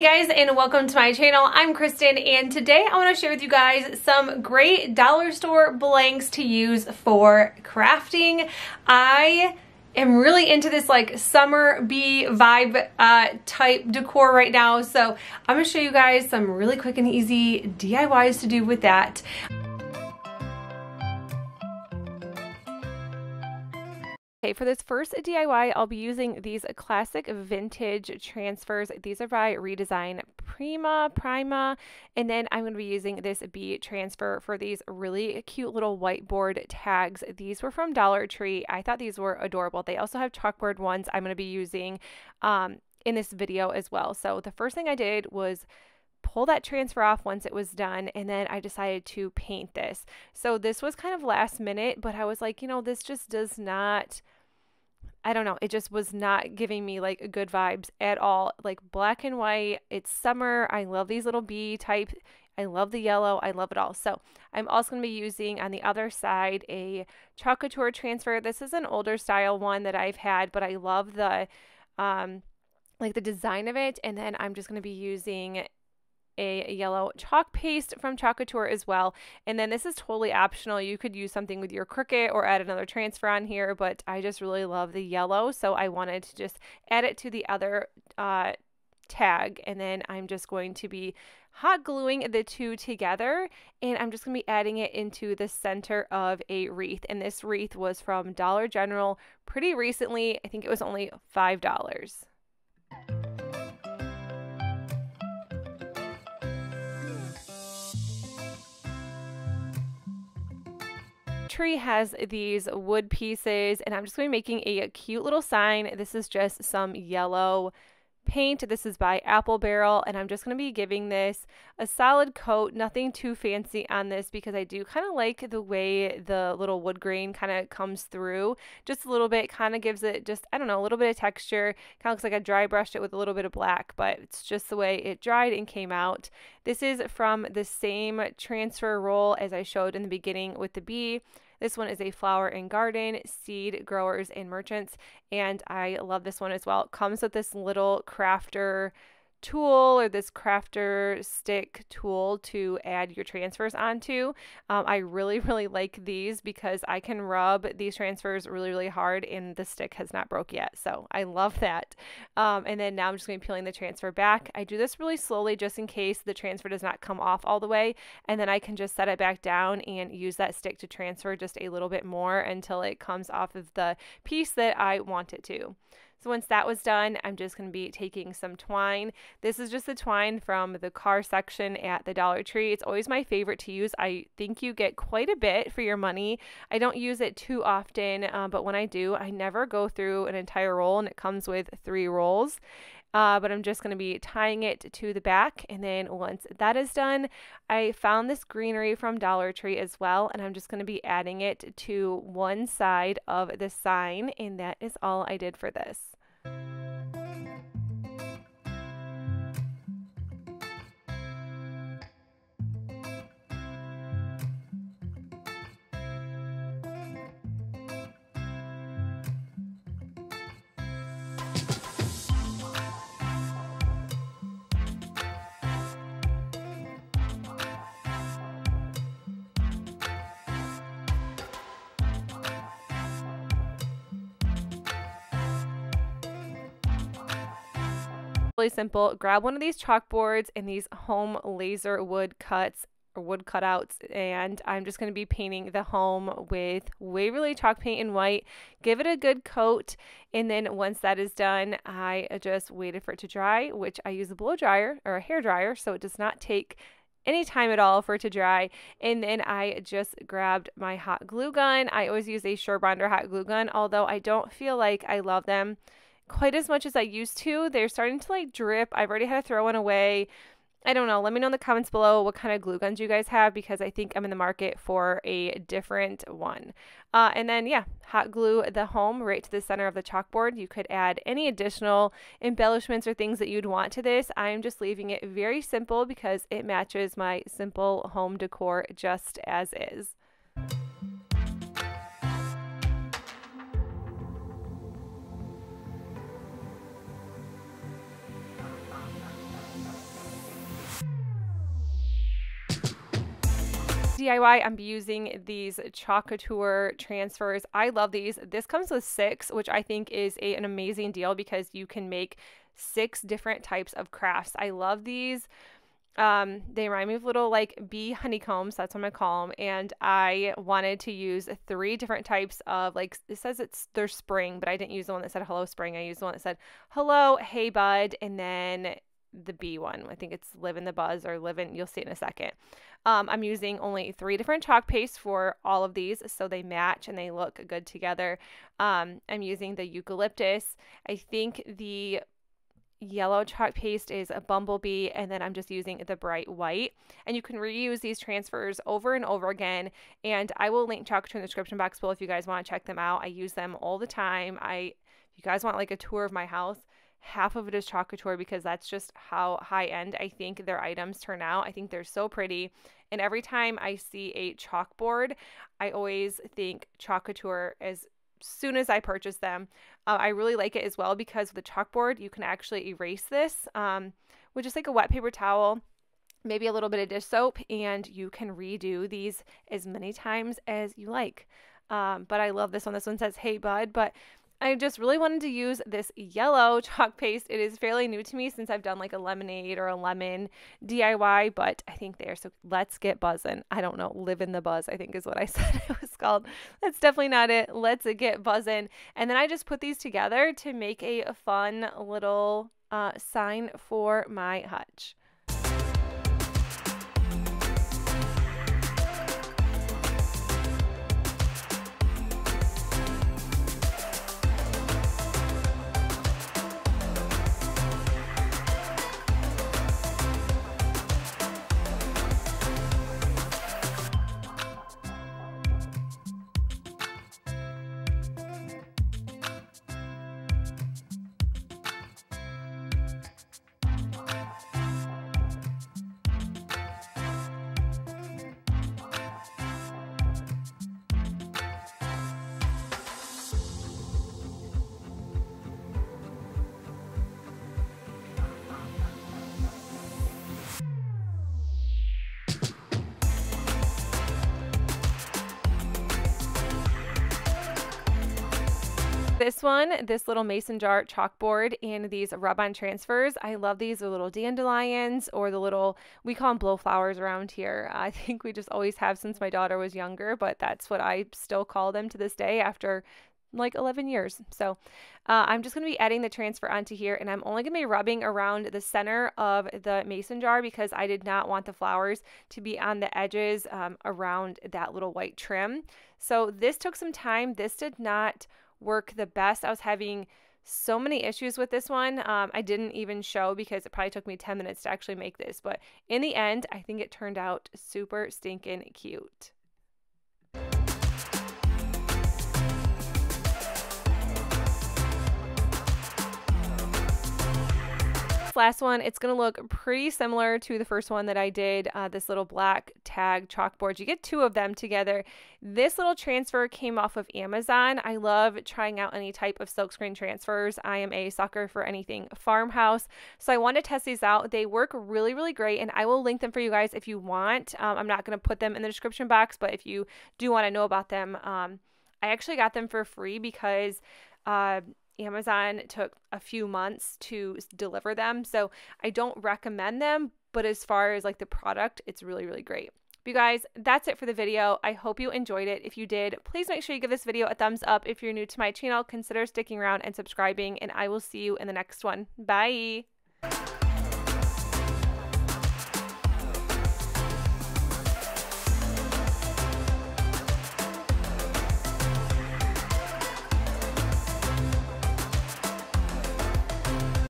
Hey guys, and welcome to my channel. I'm Kristen, and today I want to share with you guys some great dollar store blanks to use for crafting. I'm really into this like summer bee vibe type decor right now, so I'm gonna show you guys some really quick and easy DIYs to do with that. Okay, for this first DIY, I'll be using these classic vintage transfers. These are by Redesign Prima, and then I'm going to be using this bee transfer for these really cute little whiteboard tags. These were from Dollar Tree. I thought these were adorable. They also have chalkboard ones I'm going to be using in this video as well. So the first thing I did was pull that transfer off once it was done, and then I decided to paint this. So this was kind of last minute, but I was like, you know, this just does not, I don't know, it just was not giving me like good vibes at all. Like black and white, it's summer, I love these little bee type, I love the yellow, I love it all. So I'm also going to be using on the other side a Chalk Couture transfer. This is an older style one that I've had, but I love the like the design of it, and then I'm just going to be using a yellow chalk paste from Chalk Couture as well. And then this is totally optional. You could use something with your Cricut or add another transfer on here, but I just really love the yellow, so I wanted to just add it to the other tag, and then I'm just going to be hot gluing the two together, and I'm just going to be adding it into the center of a wreath. And this wreath was from Dollar General pretty recently. I think it was only $5. Tree has these wood pieces, and I'm just going to be making a cute little sign. This is just some yellow paint. This is by Apple Barrel, and I'm just going to be giving this a solid coat. Nothing too fancy on this because I do kind of like the way the little wood grain kind of comes through just a little bit, kind of gives it just, I don't know, a little bit of texture. Kind of looks like I dry brushed it with a little bit of black, but it's just the way it dried and came out. This is from the same transfer roll as I showed in the beginning with the bee. This one is a flower and garden, seed growers and merchants, and I love this one as well. It comes with this little crafter tool or this crafter stick tool to add your transfers onto. I really like these because I can rub these transfers really hard, and the stick has not broke yet, so I love that. And then now I'm just going to be peeling the transfer back. I do this really slowly just in case the transfer does not come off all the way, and then I can just set it back down and use that stick to transfer just a little bit more until it comes off of the piece that I want it to. So once that was done, I'm just going to be taking some twine. This is just the twine from the car section at the Dollar Tree. It's always my favorite to use. I think you get quite a bit for your money. I don't use it too often, but when I do, I never go through an entire roll, and it comes with 3 rolls. But I'm just going to be tying it to the back, and then once that is done, I found this greenery from Dollar Tree as well, and I'm just going to be adding it to one side of the sign, and that is all I did for this. Really simple. Grab one of these chalkboards and these home laser wood cuts or wood cutouts, and I'm just going to be painting the home with Waverly chalk paint in white. Give it a good coat, and then once that is done, I just waited for it to dry, which I use a blow dryer or a hair dryer, so it does not take any time at all for it to dry. And then I just grabbed my hot glue gun. I always use a SureBonder hot glue gun, although I don't feel like I love them quite as much as I used to. They're starting to like drip. I've already had to throw one away. I don't know. Let me know in the comments below what kind of glue guns you guys have, because I think I'm in the market for a different one. And then yeah, hot glue the home right to the center of the chalkboard. You could add any additional embellishments or things that you'd want to this. I'm just leaving it very simple because it matches my simple home decor just as is. DIY, I'm using these Chalk Couture transfers. I love these. This comes with 6, which I think is an amazing deal because you can make 6 different types of crafts. I love these. They remind me of little like bee honeycombs, that's what I call them, and I wanted to use 3 different types of, like, it says they're spring, but I didn't use the one that said hello spring. I used the one that said hello hey bud, and then the bee one, I think it's live in the buzz or live in, you'll see it in a second. I'm using only 3 different chalk pastes for all of these, so they match and they look good together. I'm using the eucalyptus, I think the yellow chalk paste is a bumblebee, and then I'm just using the bright white. And you can reuse these transfers over and over again, and I will link Chalk Couture in the description box below if you guys want to check them out. I use them all the time. If you guys want like a tour of my house, half of it is Chalk Couture because that's just how high end I think their items turn out. I think they're so pretty, and every time I see a chalkboard, I always think Chalk Couture is soon as I purchase them. I really like it as well because with the chalkboard you can actually erase this with just like a wet paper towel, maybe a little bit of dish soap, and you can redo these as many times as you like. But I love this one. This one says hey bud, but I just really wanted to use this yellow chalk paste. It is fairly new to me since I've done like a lemonade or a lemon DIY, but I think they are so, let's get buzzin'. I don't know, live in the buzz, I think is what I said it was called. That's definitely not it. Let's get buzzin'. And then I just put these together to make a fun little sign for my hutch. This one, this little mason jar chalkboard and these rub-on transfers, I love these. The little dandelions or the little, we call them blowflowers around here. I think we just always have since my daughter was younger, but that's what I still call them to this day after like 11 years. So I'm just going to be adding the transfer onto here, and I'm only going to be rubbing around the center of the mason jar because I did not want the flowers to be on the edges around that little white trim. So this took some time. This did not work the best. I was having so many issues with this one. I didn't even show because it probably took me 10 minutes to actually make this, but in the end I think it turned out super stinking cute. Last one, it's going to look pretty similar to the first one that I did, this little black tag chalkboard. You get 2 of them together. This little transfer came off of Amazon. I love trying out any type of silkscreen transfers. I am a sucker for anything farmhouse, so I want to test these out. They work really, really great, and I will link them for you guys if you want. I'm not going to put them in the description box, but if you do want to know about them, I actually got them for free because Amazon took a few months to deliver them, so I don't recommend them, but as far as like the product, it's really, really great. But you guys, that's it for the video. I hope you enjoyed it. If you did, please make sure you give this video a thumbs up. If you're new to my channel, consider sticking around and subscribing, and I will see you in the next one. Bye!